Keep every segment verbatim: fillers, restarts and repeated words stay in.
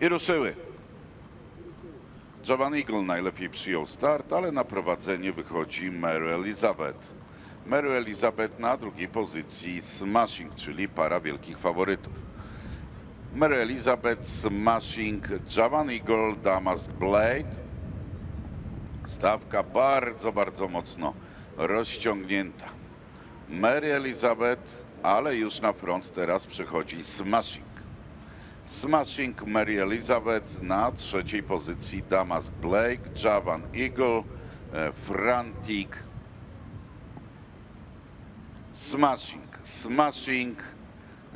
i ruszyły. Javan Eagle najlepiej przyjął start, ale na prowadzenie wychodzi Mary Elizabeth. Mary Elizabeth na drugiej pozycji Smashing, czyli para wielkich faworytów. Mary Elizabeth, Smashing, Javan Eagle, Damask Blade. Stawka bardzo, bardzo mocno rozciągnięta. Mary Elizabeth, ale już na front teraz przychodzi Smashing. Smashing, Mary Elizabeth, na trzeciej pozycji Damask Blade, Javan Eagle, Frantic. Smashing, Smashing,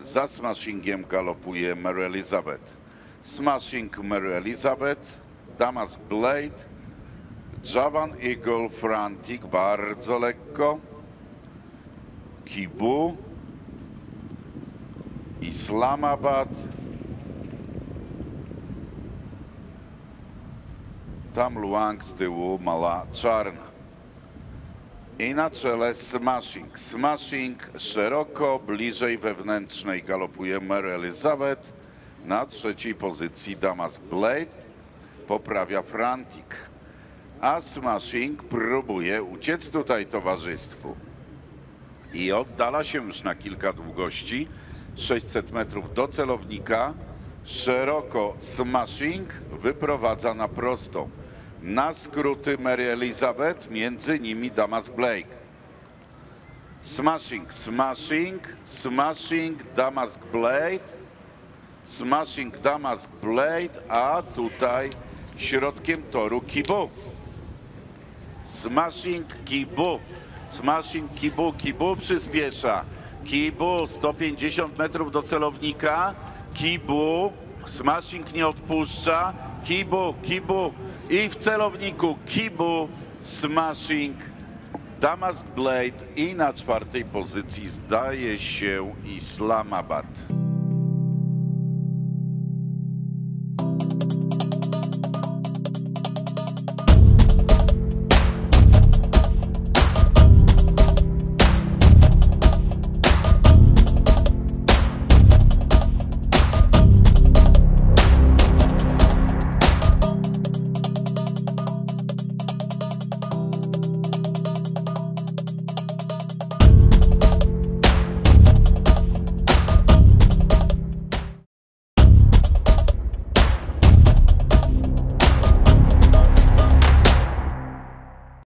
za Smashingiem galopuje Mary Elizabeth. Smashing, Mary Elizabeth, Damask Blade, Javan Eagle, Frantic, bardzo lekko. Kibu, Islamabad, Tam Luang z tyłu, mała czarna. I na czele Smashing. Smashing szeroko, bliżej wewnętrznej galopuje Mary Elizabeth. Na trzeciej pozycji Damask Blade, poprawia Frantic. A Smashing próbuje uciec tutaj towarzystwu. I oddala się już na kilka długości. sześćset metrów do celownika. Szeroko Smashing wyprowadza na prostą. Na skróty Mary Elizabeth, między nimi Damask Blade. Smashing, Smashing, Smashing, Damask Blade. Smashing, Damask Blade, a tutaj środkiem toru Kibu. Smashing, Kibu, Smashing, Kibu, Kibu przyspiesza. Kibu, sto pięćdziesiąt metrów do celownika. Kibu, Smashing nie odpuszcza. Kibu, Kibu i w celowniku Kibu, Smashing, Damask Blade i na czwartej pozycji zdaje się Islamabad.